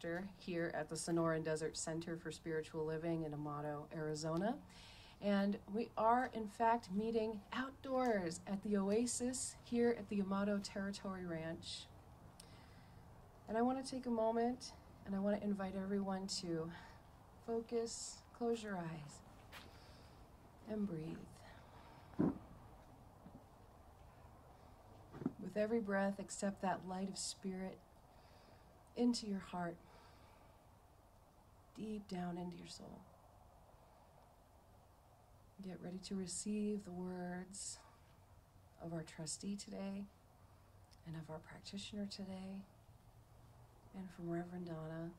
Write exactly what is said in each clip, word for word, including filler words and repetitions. Director here at the Sonoran Desert Center for Spiritual Living in Amado, Arizona. And we are, in fact, meeting outdoors at the Oasis here at the Amado Territory Ranch. And I want to take a moment and I want to invite everyone to focus, close your eyes, and breathe. With every breath, accept that light of spirit into your heart, deep down into your soul. Get ready to receive the words of our trustee today and of our practitioner today and from Reverend Donna.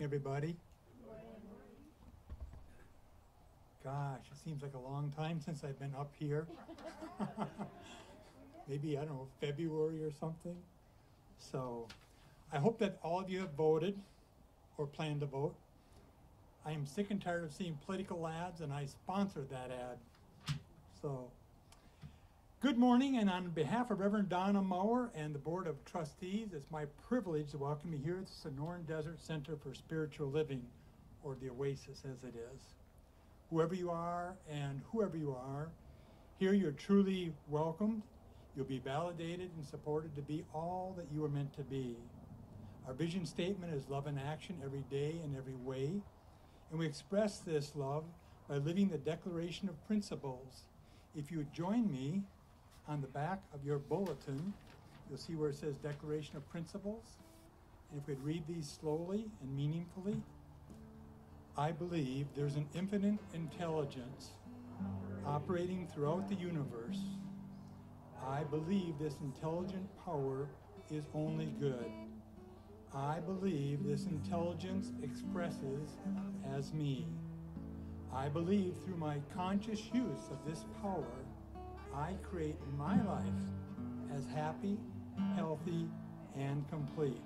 Everybody. Gosh, it seems like a long time since I've been up here. Maybe, I don't know, February or something. So I hope that all of you have voted or plan to vote. I am sick and tired of seeing political ads, and I sponsored that ad. So good morning, and on behalf of Reverend Donna Maurer and the Board of Trustees, it's my privilege to welcome you here at the Sonoran Desert Center for Spiritual Living, or the Oasis as it is. Whoever you are and whoever you are, here you're truly welcomed. You'll be validated and supported to be all that you are meant to be. Our vision statement is love in action every day and every way, and we express this love by living the Declaration of Principles. If you would join me, on the back of your bulletin, you'll see where it says Declaration of Principles. And if we'd read these slowly and meaningfully, I believe there's an infinite intelligence operating throughout the universe. I believe this intelligent power is only good. I believe this intelligence expresses as me. I believe through my conscious use of this power, I create my life as happy, healthy, and complete.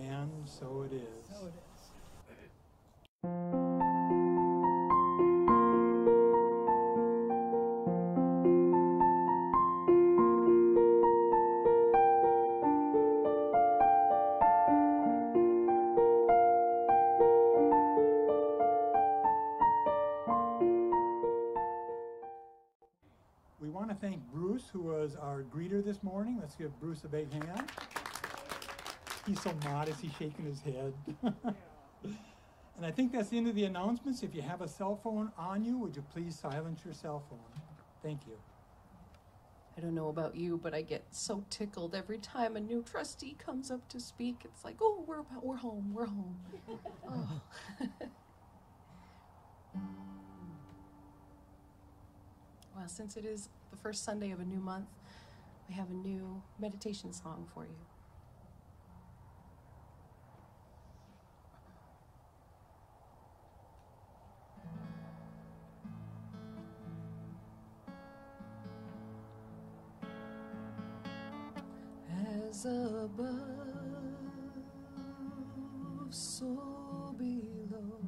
And so it is. So it is. Greeter this morning. Let's give Bruce a big hand. He's so modest, he's shaking his head. And I think that's the end of the announcements. If you have a cell phone on you, would you please silence your cell phone? Thank you. I don't know about you, but I get so tickled every time a new trustee comes up to speak. It's like, oh, we're, we're home, we're home. Oh. Well, since it is the first Sunday of a new month, I have a new meditation song for you. As above, so below,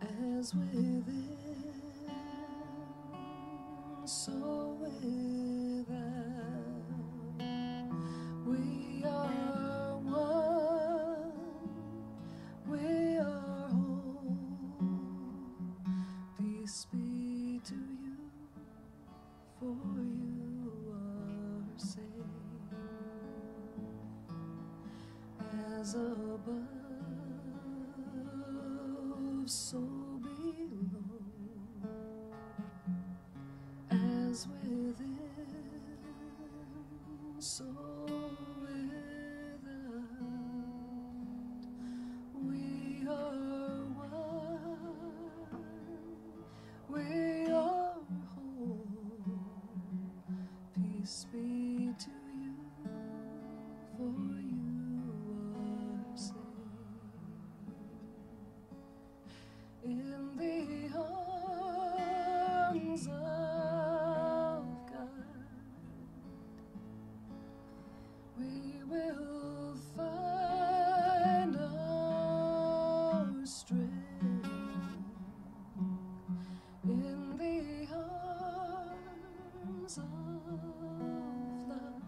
as within, so without, we are one, we are whole. Peace be to you, for you are safe. As above, so below, as within, so without, we are one, we are whole. Peace be to you, for you are in the arms of God, we will find our strength in the arms of love.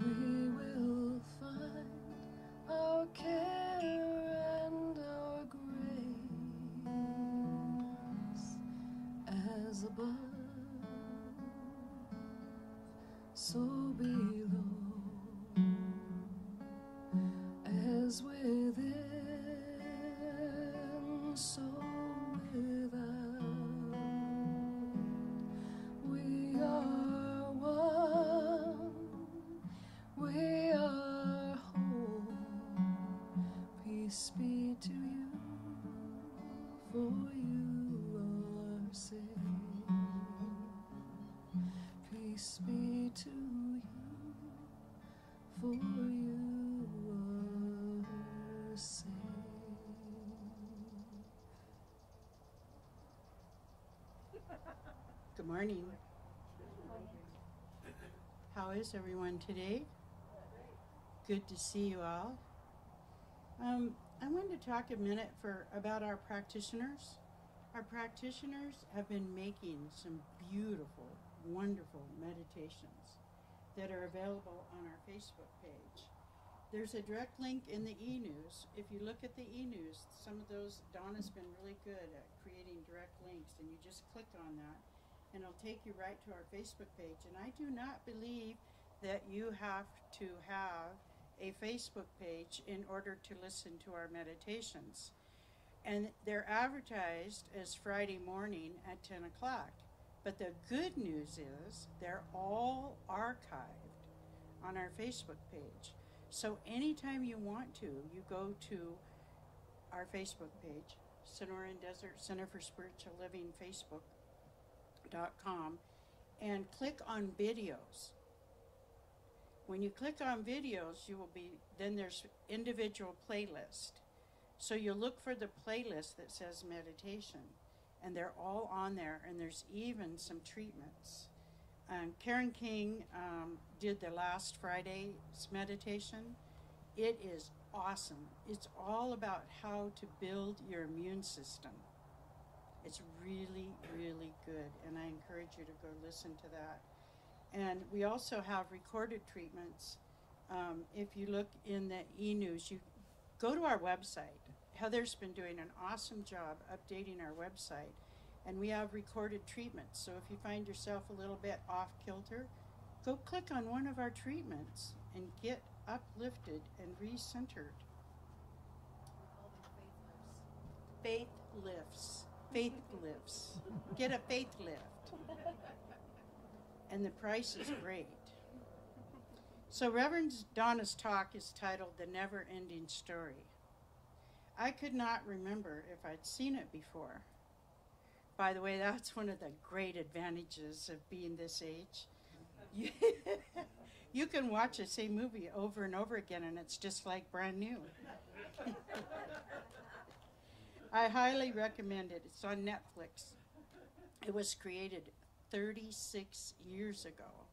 We will find our care and our grace as above, so below, as within, so without. We are one, we are whole. Peace be to you, for you are saved. Peace be to you, for you are saved. Good morning. How is everyone today? Good to see you all. Um, I wanted to talk a minute for about our practitioners. Our practitioners have been making some beautiful, wonderful meditations that are available on our Facebook page. There's a direct link in the e-news. If you look at the e-news, some of those, Donna's been really good at creating direct links, and you just click on that and it'll take you right to our Facebook page. And I do not believe that you have to have a Facebook page in order to listen to our meditations. And they're advertised as Friday morning at ten o'clock. But the good news is they're all archived on our Facebook page. So anytime you want to, you go to our Facebook page, Sonoran Desert Center for Spiritual Living Facebook dot com, and click on videos. When you click on videos, you will be, then there's individual playlist. So you look for the playlist that says meditation, and they're all on there, and there's even some treatments. Um, Karen King um, did the last Friday's meditation. It is awesome. It's all about how to build your immune system. It's really, really good, and I encourage you to go listen to that. And we also have recorded treatments. Um, if you look in the e-news, you go to our website. Heather's been doing an awesome job updating our website, and we have recorded treatments. So if you find yourself a little bit off kilter, go click on one of our treatments and get uplifted and recentered. Faith lifts. Faith lifts. Get a faith lift. And the price is great. So Reverend Donna's talk is titled The Never-Ending Story. I could not remember if I'd seen it before. By the way, that's one of the great advantages of being this age. You, you can watch the same movie over and over again, and it's just like brand new. I highly recommend it. It's on Netflix. It was created thirty-six years ago,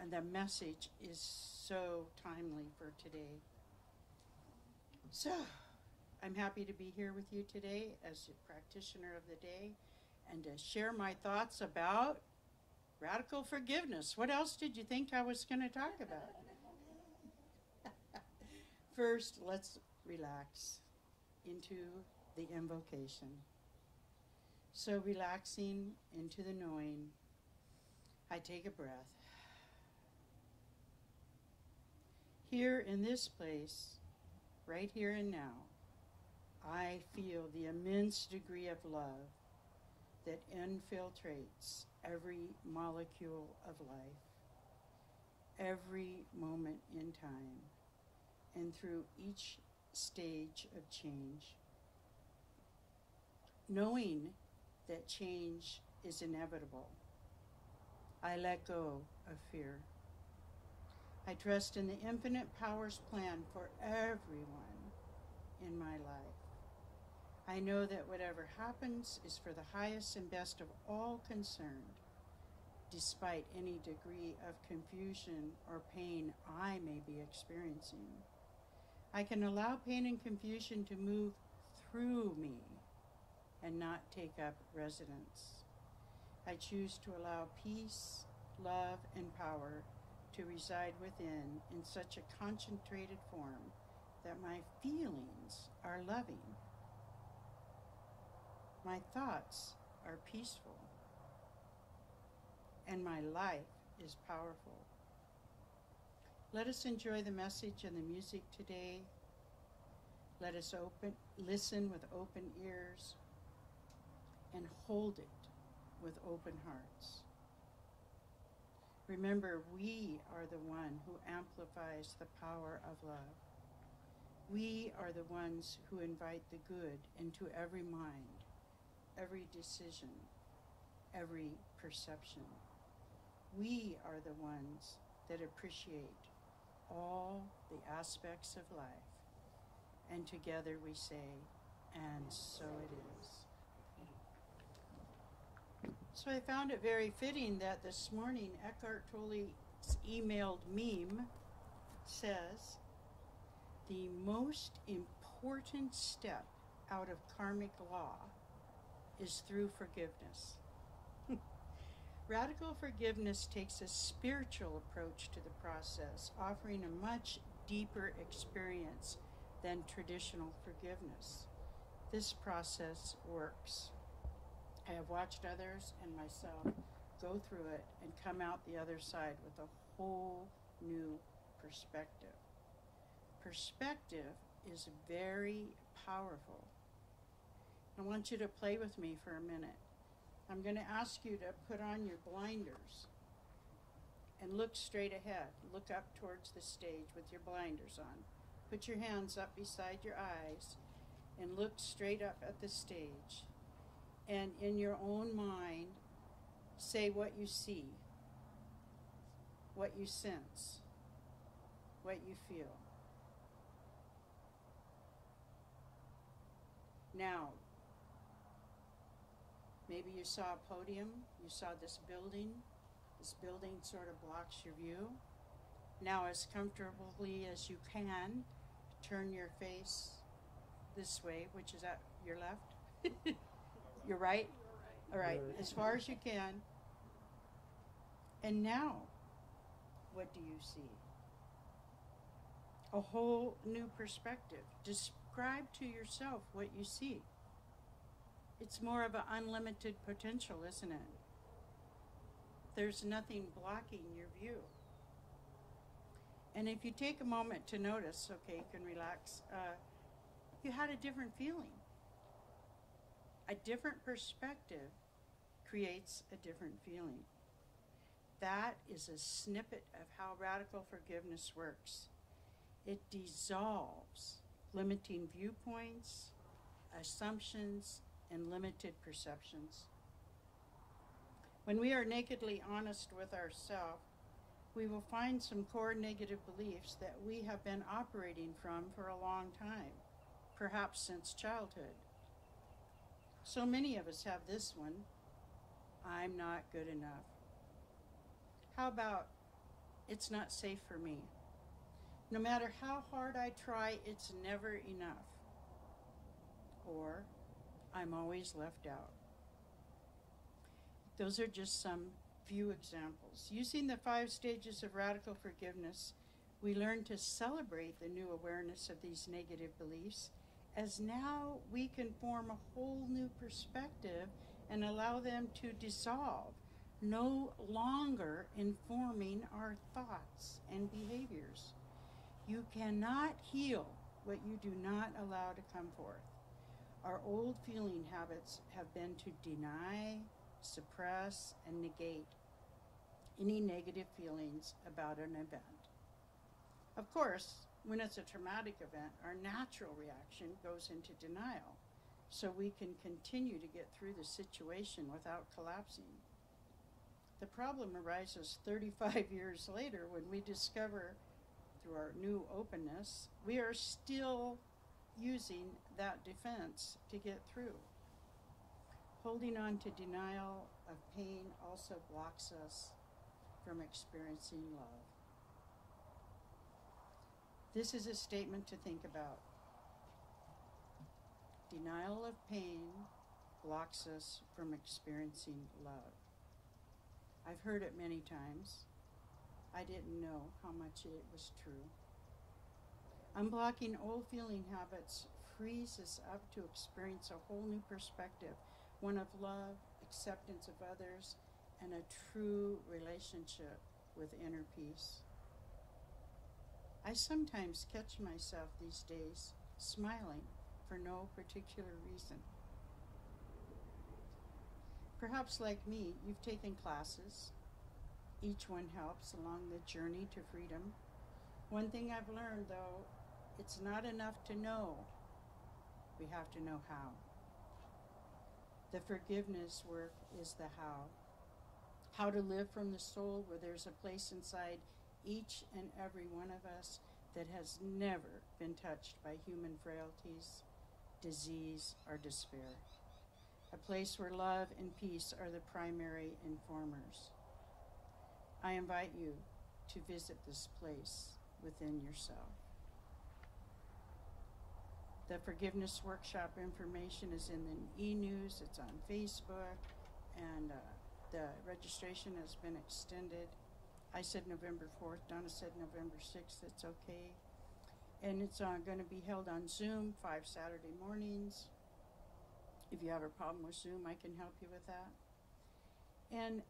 and the message is so timely for today. So, I'm happy to be here with you today as a practitioner of the day and to share my thoughts about radical forgiveness. What else did you think I was going to talk about? First, let's relax into the invocation. So relaxing into the knowing, I take a breath. Here in this place, right here and now, I feel the immense degree of love that infiltrates every molecule of life, every moment in time, and through each stage of change. Knowing that change is inevitable, I let go of fear. I trust in the infinite powers planned for everyone in my life. I know that whatever happens is for the highest and best of all concerned, despite any degree of confusion or pain I may be experiencing. I can allow pain and confusion to move through me and not take up residence. I choose to allow peace, love, and power to reside within in such a concentrated form that my feelings are loving, my thoughts are peaceful, and my life is powerful. Let us enjoy the message and the music today. Let us open, listen with open ears and hold it with open hearts. Remember, we are the one who amplifies the power of love. We are the ones who invite the good into every mind, every decision, every perception. We are the ones that appreciate all the aspects of life. And together we say, and so it is. So I found it very fitting that this morning Eckhart Tolle's emailed meme says, the most important step out of karmic law is through forgiveness. Radical forgiveness takes a spiritual approach to the process, offering a much deeper experience than traditional forgiveness. This process works. I have watched others and myself go through it and come out the other side with a whole new perspective. Perspective is very powerful. I want you to play with me for a minute. I'm going to ask you to put on your blinders and look straight ahead. Look up towards the stage with your blinders on. Put your hands up beside your eyes and look straight up at the stage. And in your own mind, say what you see, what you sense, what you feel. Now, maybe you saw a podium, you saw this building. This building sort of blocks your view. Now, as comfortably as you can, turn your face this way, which is at your left. You're right? All right, as far as you can. And now, what do you see? A whole new perspective. Describe to yourself what you see. It's more of an unlimited potential, isn't it? There's nothing blocking your view. And if you take a moment to notice, okay, you can relax, uh, you had a different feeling. A different perspective creates a different feeling. That is a snippet of how radical forgiveness works. It dissolves limiting viewpoints, assumptions, and limited perceptions. When we are nakedly honest with ourselves, we will find some core negative beliefs that we have been operating from for a long time, perhaps since childhood. So many of us have this one, I'm not good enough. How about, it's not safe for me. No matter how hard I try, it's never enough. Or, I'm always left out. Those are just some few examples. Using the five stages of radical forgiveness, we learn to celebrate the new awareness of these negative beliefs, as now we can form a whole new perspective and allow them to dissolve, no longer informing our thoughts and behaviors. You cannot heal what you do not allow to come forth. Our old feeling habits have been to deny, suppress, and negate any negative feelings about an event. Of course, when it's a traumatic event, our natural reaction goes into denial, so we can continue to get through the situation without collapsing. The problem arises thirty-five years later when we discover, through our new openness, we are still using that defense to get through. Holding on to denial of pain also blocks us from experiencing love. This is a statement to think about. Denial of pain blocks us from experiencing love. I've heard it many times. I didn't know how much it was true. Unblocking old feeling habits frees us up to experience a whole new perspective, one of love, acceptance of others, and a true relationship with inner peace. I sometimes catch myself these days smiling for no particular reason. Perhaps like me, you've taken classes. Each one helps along the journey to freedom. One thing I've learned though, it's not enough to know. We have to know how. The forgiveness work is the how. How to live from the soul, where there's a place inside each and every one of us that has never been touched by human frailties, disease, or despair. A place where love and peace are the primary informers. I invite you to visit this place within yourself. The Forgiveness Workshop information is in the e-news, it's on Facebook, and uh, the registration has been extended. I said November fourth, Donna said November sixth, it's okay. And it's uh, gonna be held on Zoom, five Saturday mornings. If you have a problem with Zoom, I can help you with that. And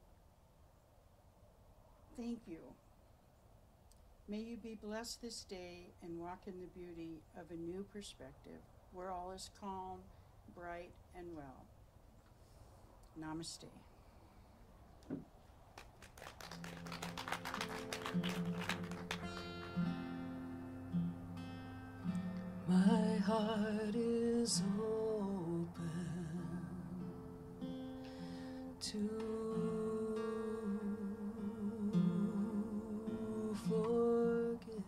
thank you. May you be blessed this day and walk in the beauty of a new perspective where all is calm, bright, and well. Namaste. My heart is open to forgiveness.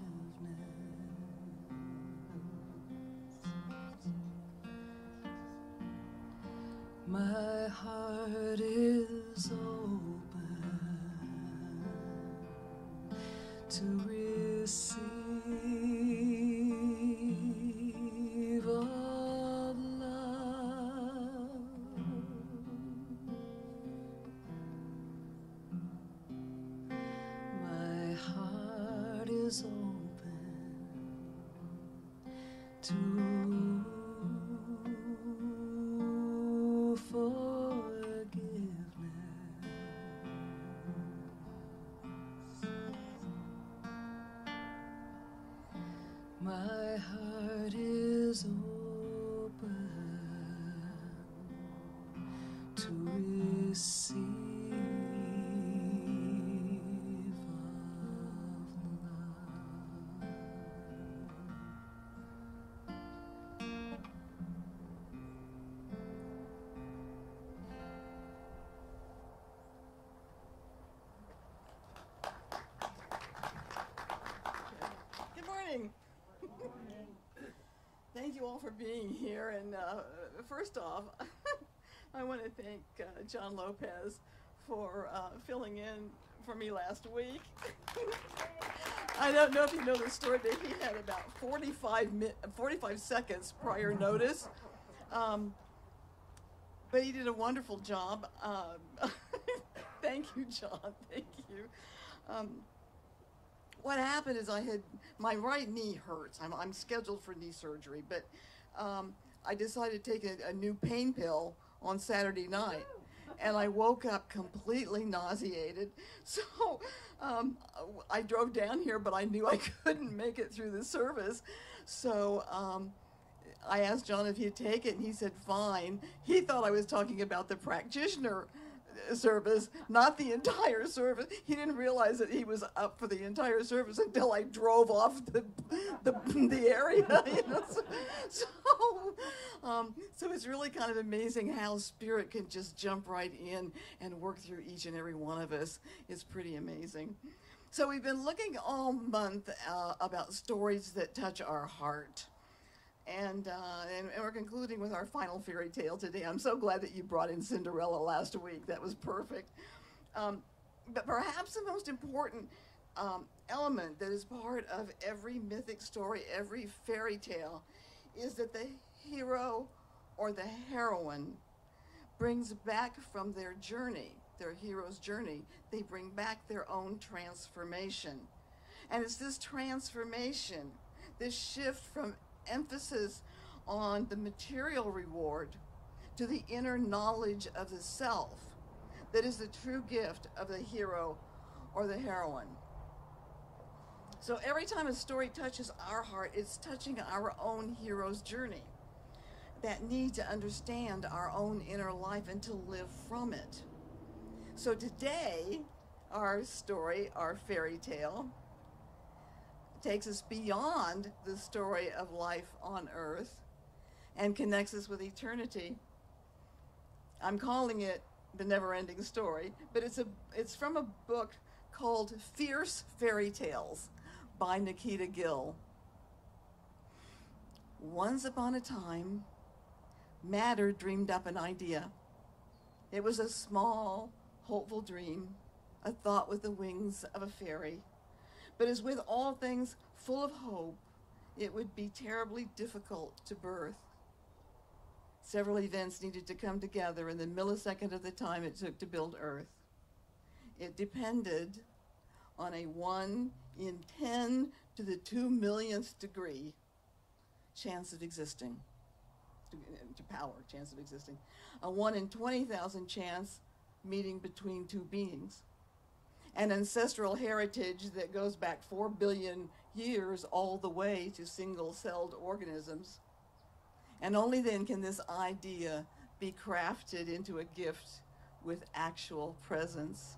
My heart is open to receive here. And uh, first off, I want to thank uh, John Lopez for uh, filling in for me last week. I don't know if you know the story, but he had about forty-five, forty-five seconds prior notice. Um, but he did a wonderful job. Um, thank you, John. Thank you. Um, what happened is I had, my right knee hurts. I'm, I'm scheduled for knee surgery, but Um, I decided to take a, a new pain pill on Saturday night, and I woke up completely nauseated. So um, I drove down here, but I knew I couldn't make it through the service. So um, I asked John if he'd take it, and he said fine. He thought I was talking about the practitioner service, not the entire service. He didn't realize that he was up for the entire service until I drove off the the, the area. You know? So, so, um, so it's really kind of amazing how spirit can just jump right in and work through each and every one of us. It's pretty amazing. So we've been looking all month uh, about stories that touch our heart. And, uh, and, and we're concluding with our final fairy tale today. I'm so glad that you brought in Cinderella last week. That was perfect. Um, but perhaps the most important um, element that is part of every mythic story, every fairy tale, is that the hero or the heroine brings back from their journey, their hero's journey, they bring back their own transformation. And it's this transformation, this shift from emphasis on the material reward to the inner knowledge of the self that is the true gift of the hero or the heroine. So every time a story touches our heart, it's touching our own hero's journey, that need to understand our own inner life and to live from it. So today, our story, our fairy tale, takes us beyond the story of life on Earth and connects us with eternity. I'm calling it The Never-Ending Story, but it's, a, it's from a book called Fierce Fairy Tales by Nikita Gill. Once upon a time, matter dreamed up an idea. It was a small, hopeful dream, a thought with the wings of a fairy. But as with all things full of hope, it would be terribly difficult to birth. Several events needed to come together in the millisecond of the time it took to build Earth. It depended on a one in ten to the two millionth degree chance of existing, to, to power, chance of existing. A one in twenty thousand chance meeting between two beings. An ancestral heritage that goes back four billion years all the way to single-celled organisms. And only then can this idea be crafted into a gift with actual presence.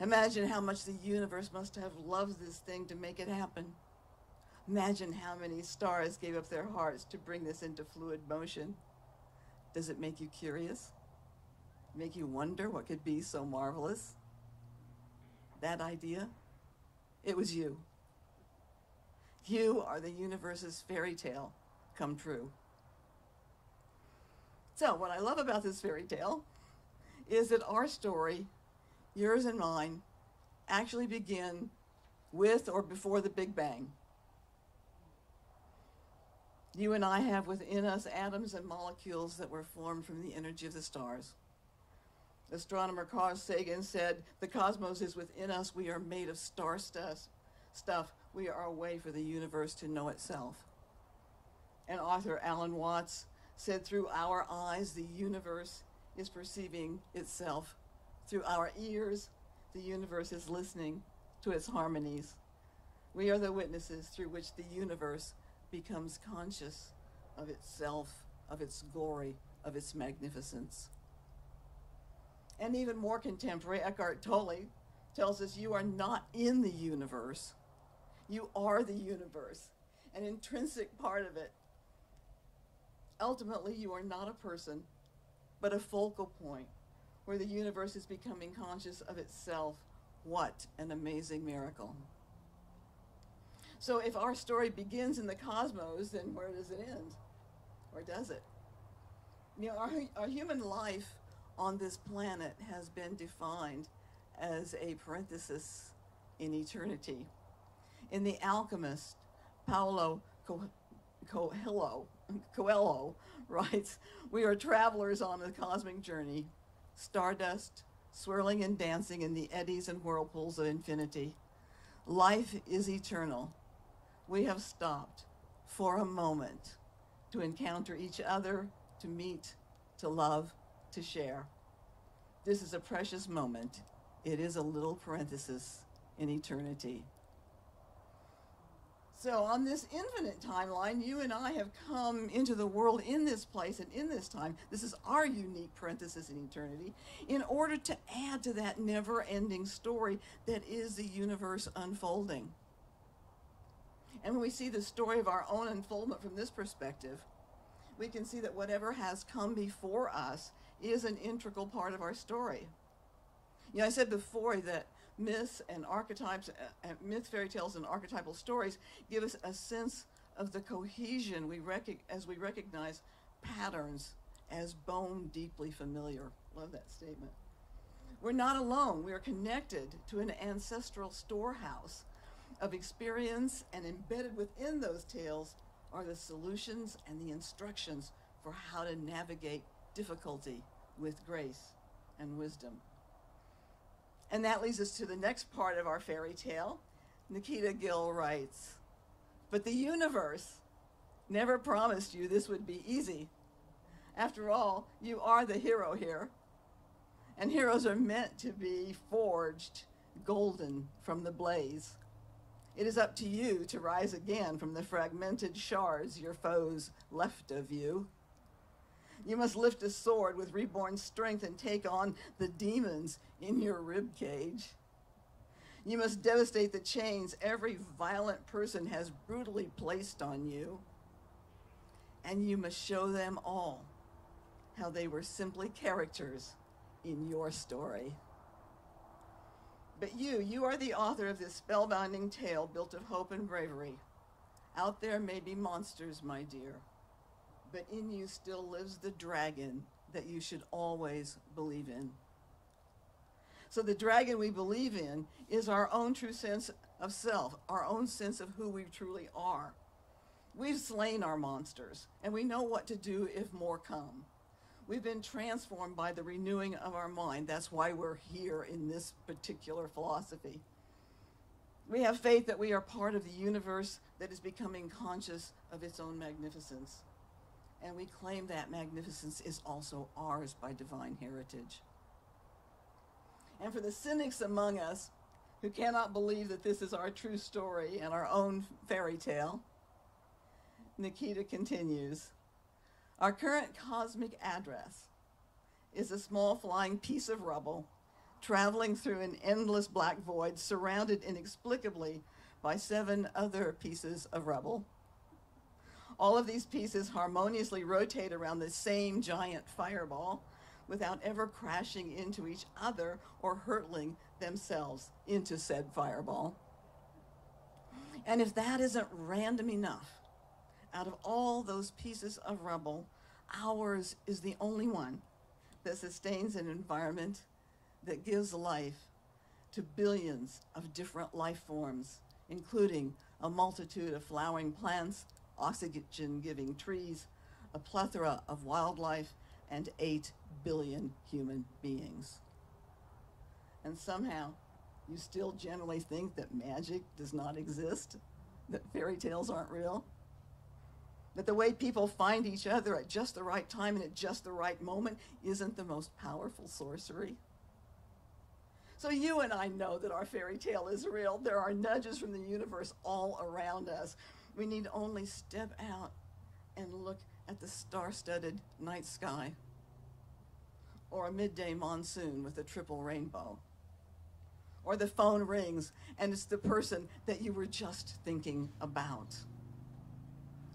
Imagine how much the universe must have loved this thing to make it happen. Imagine how many stars gave up their hearts to bring this into fluid motion. Does it make you curious? Make you wonder what could be so marvelous? That idea? It was you. You are the universe's fairy tale come true. So what I love about this fairy tale is that our story, yours and mine, actually begin with or before the Big Bang. You and I have within us atoms and molecules that were formed from the energy of the stars. Astronomer Carl Sagan said, "The cosmos is within us. We are made of star stuff. Stuff. We are a way for the universe to know itself." And author Alan Watts said, "Through our eyes, the universe is perceiving itself. Through our ears, the universe is listening to its harmonies. We are the witnesses through which the universe becomes conscious of itself, of its glory, of its magnificence." And even more contemporary, Eckhart Tolle tells us you are not in the universe. You are the universe, an intrinsic part of it. Ultimately, you are not a person, but a focal point where the universe is becoming conscious of itself. What an amazing miracle. So if our story begins in the cosmos, then where does it end? Or does it? You know, our, our human life on this planet has been defined as a parenthesis in eternity. In The Alchemist, Paolo Coelho, Coelho writes, "We are travelers on a cosmic journey, stardust, swirling and dancing in the eddies and whirlpools of infinity. Life is eternal. We have stopped for a moment to encounter each other, to meet, to love, to share. This is a precious moment. It is a little parenthesis in eternity." So on this infinite timeline, you and I have come into the world in this place and in this time. This is our unique parenthesis in eternity in order to add to that never-ending story that is the universe unfolding. And when we see the story of our own unfoldment from this perspective, we can see that whatever has come before us is an integral part of our story. You know, I said before that myths and archetypes, uh, myth, fairy tales, and archetypal stories give us a sense of the cohesion we rec- as we recognize patterns as bone deeply familiar. Love that statement. We're not alone. We are connected to an ancestral storehouse of experience, and embedded within those tales are the solutions and the instructions for how to navigate difficulty with grace and wisdom. And that leads us to the next part of our fairy tale. Nikita Gill writes, "But the universe never promised you this would be easy. After all, you are the hero here. And heroes are meant to be forged golden from the blaze. It is up to you to rise again from the fragmented shards your foes left of you. You must lift a sword with reborn strength and take on the demons in your ribcage. You must devastate the chains every violent person has brutally placed on you. And you must show them all how they were simply characters in your story. But you, you are the author of this spellbinding tale built of hope and bravery. Out there may be monsters, my dear, but in you still lives the dragon that you should always believe in." So the dragon we believe in is our own true sense of self, our own sense of who we truly are. We've slain our monsters, and we know what to do if more come. We've been transformed by the renewing of our mind. That's why we're here in this particular philosophy. We have faith that we are part of the universe that is becoming conscious of its own magnificence. And we claim that magnificence is also ours by divine heritage. And for the cynics among us who cannot believe that this is our true story and our own fairy tale, Nikita continues, "Our current cosmic address is a small flying piece of rubble traveling through an endless black void surrounded inexplicably by seven other pieces of rubble. All of these pieces harmoniously rotate around the same giant fireball without ever crashing into each other or hurtling themselves into said fireball. And if that isn't random enough, out of all those pieces of rubble, ours is the only one that sustains an environment that gives life to billions of different life forms, including a multitude of flowering plants, oxygen-giving trees, a plethora of wildlife, and eight billion human beings. And somehow, you still generally think that magic does not exist, that fairy tales aren't real? That the way people find each other at just the right time and at just the right moment isn't the most powerful sorcery? So you and I know that our fairy tale is real. There are nudges from the universe all around us. We need only step out and look at the star-studded night sky or a midday monsoon with a triple rainbow. Or the phone rings and it's the person that you were just thinking about.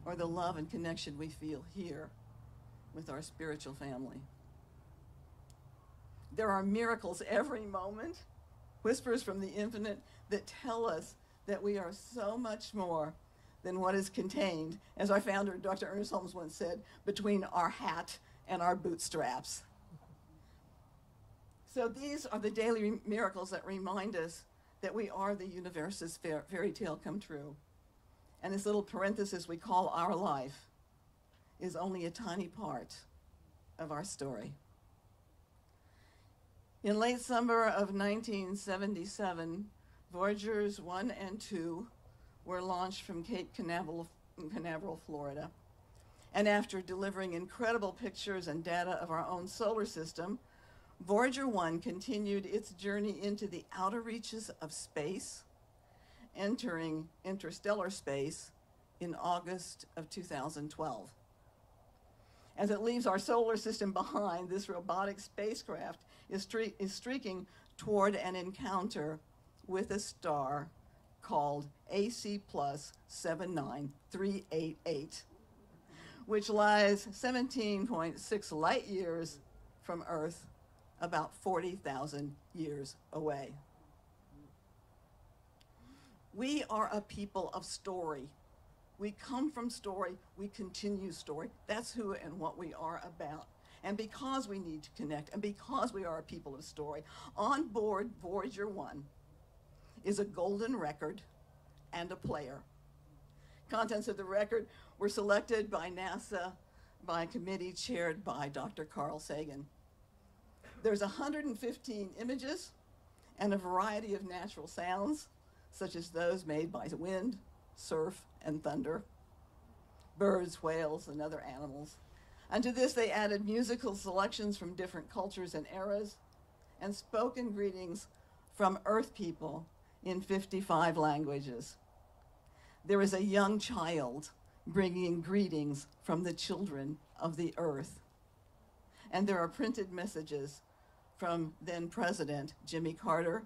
Or the love and connection we feel here with our spiritual family. There are miracles every moment, whispers from the infinite that tell us that we are so much more than what is contained, as our founder, Doctor Ernest Holmes, once said, between our hat and our bootstraps." So these are the daily miracles that remind us that we are the universe's fairy tale come true. And this little parenthesis we call our life is only a tiny part of our story. In late summer of nineteen seventy-seven, Voyagers one and two were launched from Cape Canaveral, Canaveral, Florida. And after delivering incredible pictures and data of our own solar system, Voyager one continued its journey into the outer reaches of space, entering interstellar space in August of two thousand twelve. As it leaves our solar system behind, this robotic spacecraft is, stre is streaking toward an encounter with a star called A C plus seven nine three eight eight, which lies seventeen point six light years from Earth, about forty thousand years away. We are a people of story, We come from story, we continue story. That's who and what we are about. And because we need to connect, and because we are a people of story, on board Voyager one is a golden record and a player. Contents of the record were selected by NASA by a committee chaired by Doctor Carl Sagan. There's one hundred fifteen images and a variety of natural sounds, such as those made by wind, surf, and thunder, birds, whales, and other animals. And to this, they added musical selections from different cultures and eras, and spoken greetings from Earth people in fifty-five languages. There is a young child bringing greetings from the children of the Earth. And there are printed messages from then President Jimmy Carter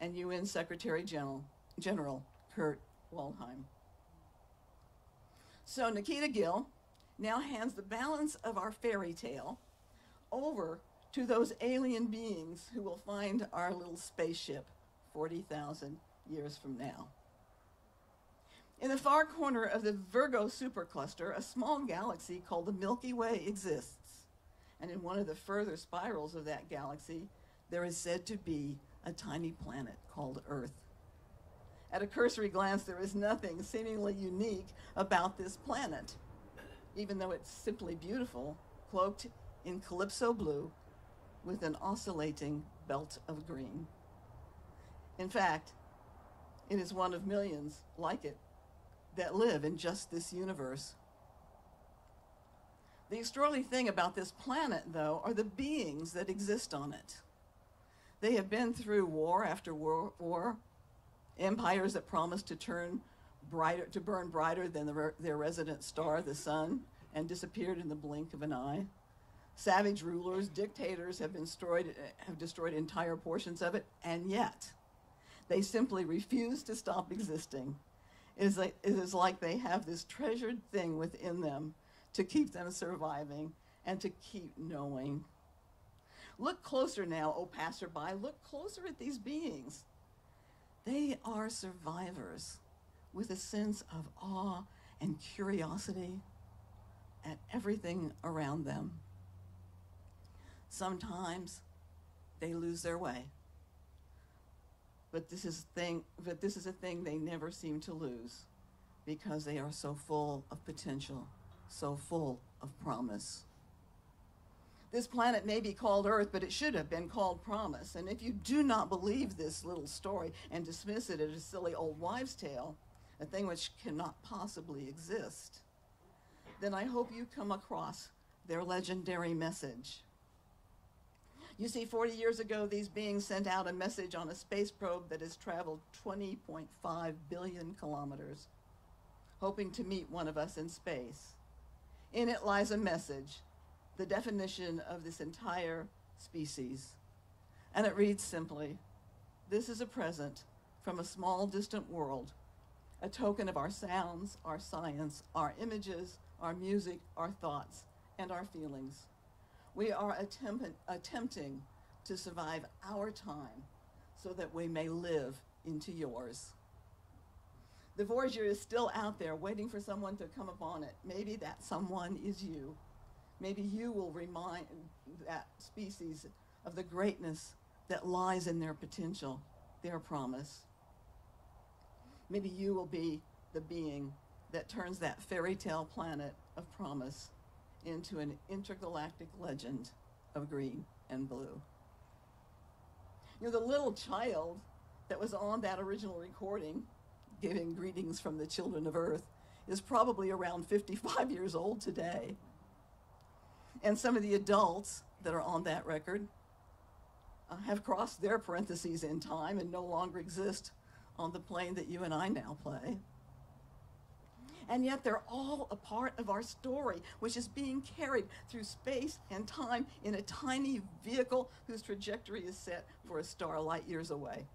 and U N Secretary General, General Kurt Waldheim. So Nikita Gill now hands the balance of our fairy tale over to those alien beings who will find our little spaceship forty thousand years from now. In the far corner of the Virgo supercluster, a small galaxy called the Milky Way exists. And in one of the further spirals of that galaxy, there is said to be a tiny planet called Earth. At a cursory glance, there is nothing seemingly unique about this planet, even though it's simply beautiful, cloaked in calypso blue with an oscillating belt of green. In fact, it is one of millions like it that live in just this universe. The extraordinary thing about this planet, though, are the beings that exist on it. They have been through war after war, war empires that promised to turn brighter, to burn brighter than the, their resident star, the sun, and disappeared in the blink of an eye. Savage rulers, dictators have been destroyed, have destroyed entire portions of it, and yet they simply refuse to stop existing. It is, like, it is like they have this treasured thing within them to keep them surviving and to keep knowing. Look closer now, O passerby, look closer at these beings. They are survivors with a sense of awe and curiosity at everything around them. Sometimes they lose their way, but this is a thing, but this is a thing they never seem to lose because they are so full of potential, so full of promise. This planet may be called Earth, but it should have been called Promise. And if you do not believe this little story and dismiss it as a silly old wives' tale, a thing which cannot possibly exist, then I hope you come across their legendary message. You see, forty years ago, these beings sent out a message on a space probe that has traveled twenty point five billion kilometers, hoping to meet one of us in space. In it lies a message, the definition of this entire species. And it reads simply, this is a present from a small distant world, a token of our sounds, our science, our images, our music, our thoughts, and our feelings. We are attempt- attempting to survive our time so that we may live into yours. The Voyager is still out there waiting for someone to come upon it. Maybe that someone is you. Maybe you will remind that species of the greatness that lies in their potential, their promise. Maybe you will be the being that turns that fairy tale planet of promise into an intergalactic legend of green and blue. You know, the little child that was on that original recording giving greetings from the children of Earth is probably around fifty-five years old today. And some of the adults that are on that record uh, have crossed their parentheses in time and no longer exist on the plane that you and I now play. And yet they're all a part of our story, which is being carried through space and time in a tiny vehicle whose trajectory is set for a star light years away.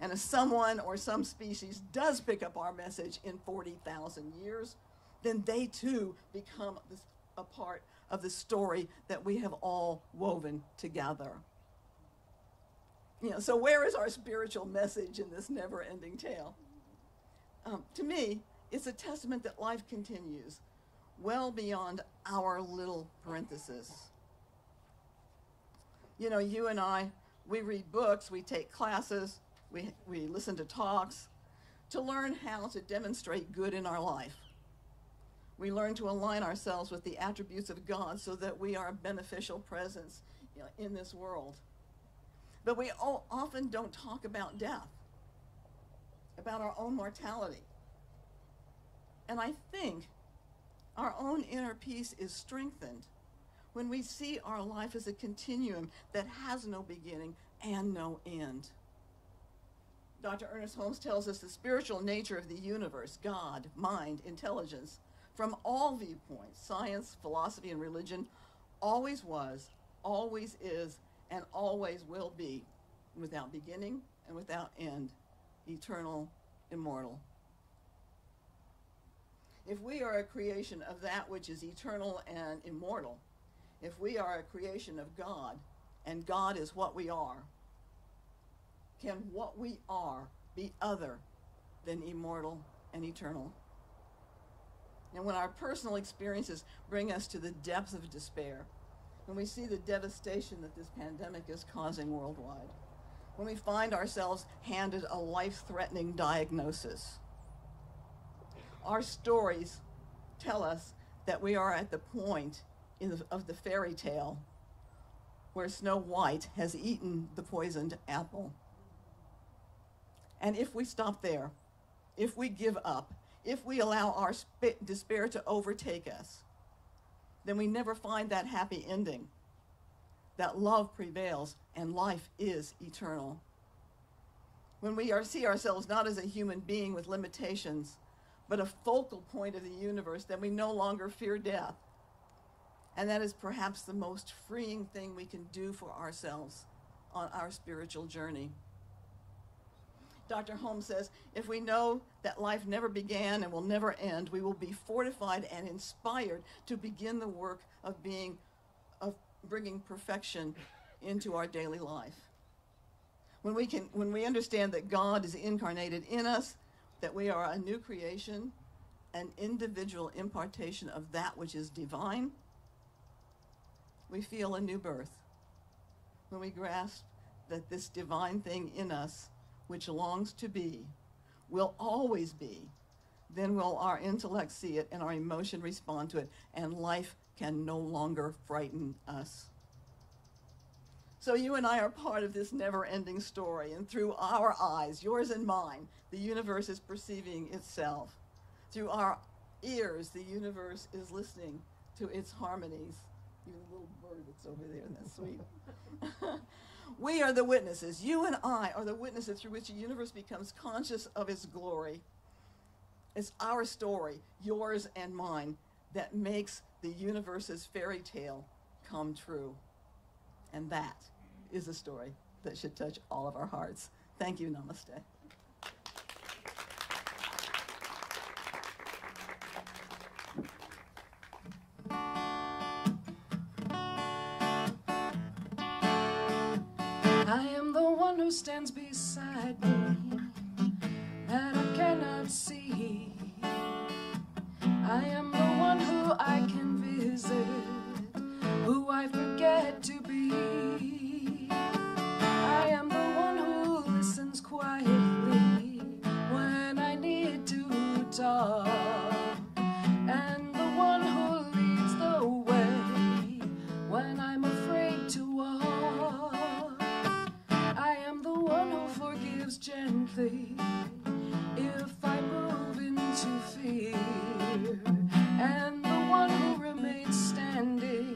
And if someone or some species does pick up our message in forty thousand years, then they too become a part of the story that we have all woven together. You know, so where is our spiritual message in this never-ending tale? Um, to me, It's a testament that life continues well beyond our little parenthesis. You know, you and I, we read books, we take classes, we, we listen to talks to learn how to demonstrate good in our life. We learn to align ourselves with the attributes of God so that we are a beneficial presence in this world. But we often don't talk about death, about our own mortality. And I think our own inner peace is strengthened when we see our life as a continuum that has no beginning and no end. Doctor Ernest Holmes tells us the spiritual nature of the universe, God, mind, intelligence, from all viewpoints, science, philosophy, and religion, always was, always is, and always will be, without beginning and without end, eternal, immortal. If we are a creation of that which is eternal and immortal, if we are a creation of God, and God is what we are, can what we are be other than immortal and eternal? And when our personal experiences bring us to the depths of despair, when we see the devastation that this pandemic is causing worldwide, when we find ourselves handed a life-threatening diagnosis, our stories tell us that we are at the point in the, of the fairy tale where Snow White has eaten the poisoned apple. And if we stop there, if we give up, if we allow our despair to overtake us, then we never find that happy ending, that love prevails and life is eternal. When we are, see ourselves not as a human being with limitations, but a focal point of the universe, then we no longer fear death. And that is perhaps the most freeing thing we can do for ourselves on our spiritual journey. Doctor Holmes says, if we know that life never began and will never end, we will be fortified and inspired to begin the work of being, of bringing perfection into our daily life. When we can, when we understand that God is incarnated in us, that we are a new creation, an individual impartation of that which is divine, we feel a new birth. When we grasp that this divine thing in us, which longs to be, will always be, then will our intellect see it and our emotion respond to it, and life can no longer frighten us. So you and I are part of this never-ending story, and through our eyes, yours and mine, the universe is perceiving itself. Through our ears, the universe is listening to its harmonies. Even the little bird that's over there, that's sweet. We are the witnesses. You and I are the witnesses through which the universe becomes conscious of its glory. It's our story, yours and mine, that makes the universe's fairy tale come true. And that is a story that should touch all of our hearts. Thank you. Namaste. I am the one who stands beside me that I cannot see. I am the one who I can visit, who I forget to be. I am the one who listens quietly when I need to talk, and the one who leads the way when I'm afraid to walk. Forgives gently if I move into fear, and the one who remains standing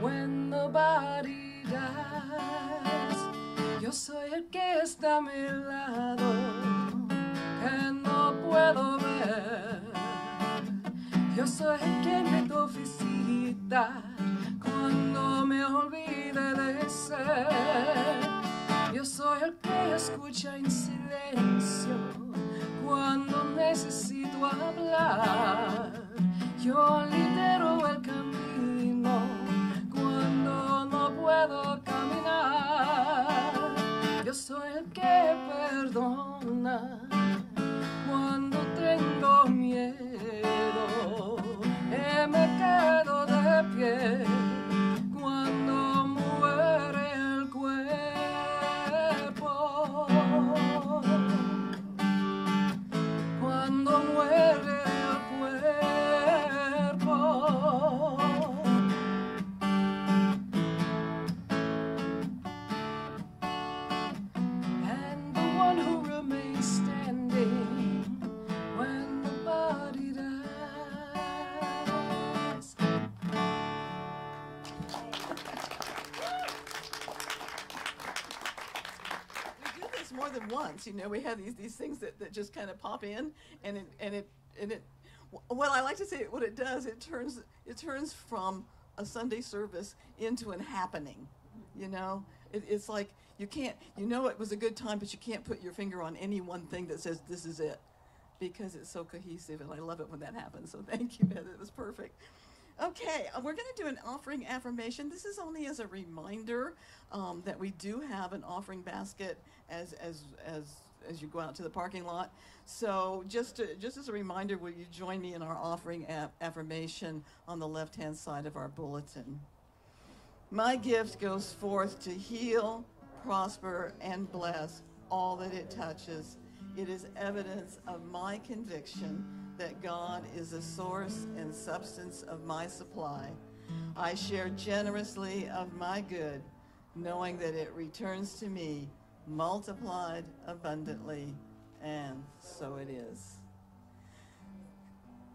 when the body dies. Yo soy el que está a mi lado, que no puedo ver. Yo soy el que me dio visita cuando me olvide de ser. Yo soy el que escucha en silencio cuando necesito hablar. Yo lidero el camino cuando no puedo caminar. Yo soy el que perdona cuando tengo than once. You know, we have these these things that, that just kind of pop in, and it and it and it. Well, I like to say what it does. It turns it turns from a Sunday service into an happening. You know, it, it's like you can't. You know, it was a good time, but you can't put your finger on any one thing that says this is it, because it's so cohesive, and I love it when that happens. So thank you, Heather. It was perfect. Okay, we're going to do an offering affirmation. This is only as a reminder um, that we do have an offering basket as as as as you go out to the parking lot. So just to, just as a reminder, will you join me in our offering affirmation on the left-hand side of our bulletin? My gift goes forth to heal, prosper, and bless all that it touches. It is evidence of my conviction that God is the source and substance of my supply. I share generously of my good, knowing that it returns to me, multiplied abundantly, and so it is.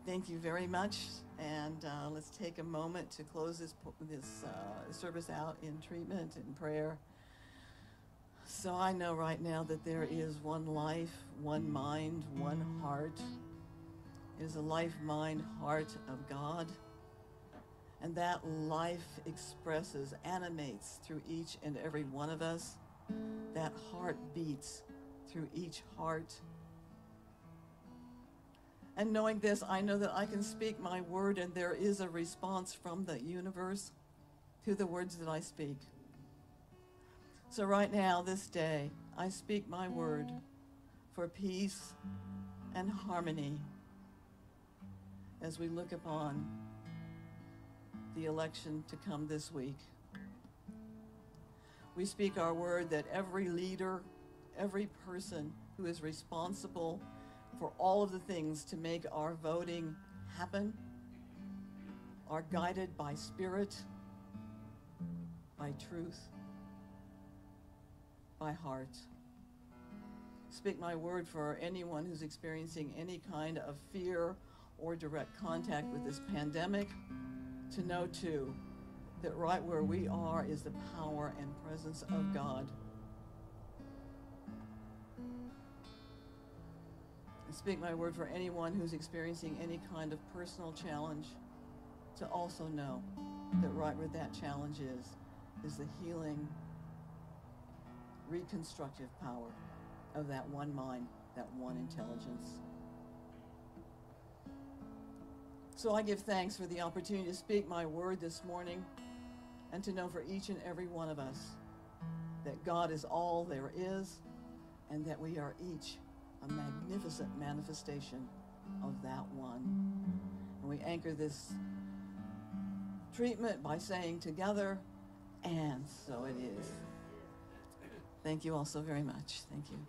Thank you very much, and uh, let's take a moment to close this, this uh, service out in treatment and prayer. So I know right now that there is one life, one mind, one heart. It is a life, mind, heart of God. And that life expresses, animates through each and every one of us. That heart beats through each heart. And knowing this, I know that I can speak my word, and there is a response from the universe to the words that I speak. So right now, this day, I speak my word for peace and harmony as we look upon the election to come this week. We speak our word that every leader, every person who is responsible for all of the things to make our voting happen are guided by spirit, by truth, by heart. Speak my word for anyone who's experiencing any kind of fear or direct contact with this pandemic, to know too that right where we are is the power and presence of God. I speak my word for anyone who's experiencing any kind of personal challenge, to also know that right where that challenge is, is the healing, reconstructive power of that one mind, that one intelligence. So I give thanks for the opportunity to speak my word this morning, and to know for each and every one of us that God is all there is, and that we are each a magnificent manifestation of that one. And we anchor this treatment by saying together, and so it is. Thank you all so very much. Thank you.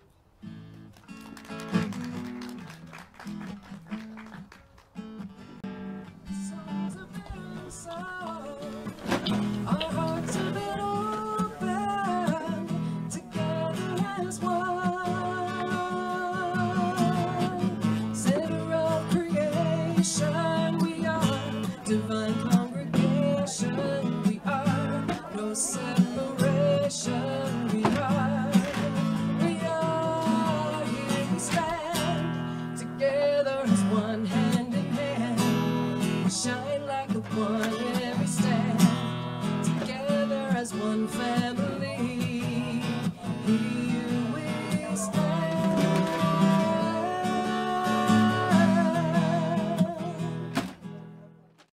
Shine like a one in every stand, together as one family.